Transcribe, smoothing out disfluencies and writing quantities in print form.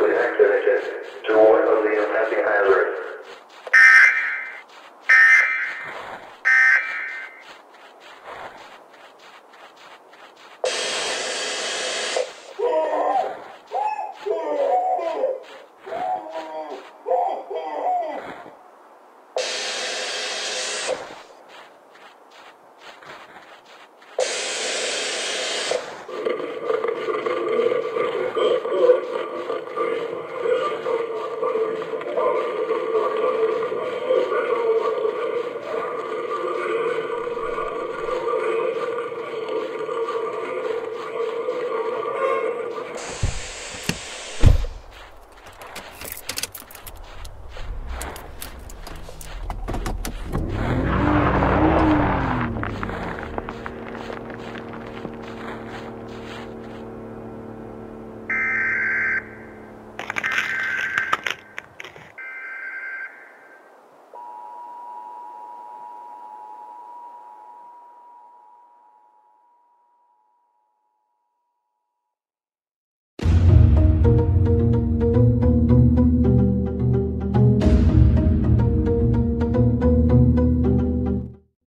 Please exit to avoid the passing hazard.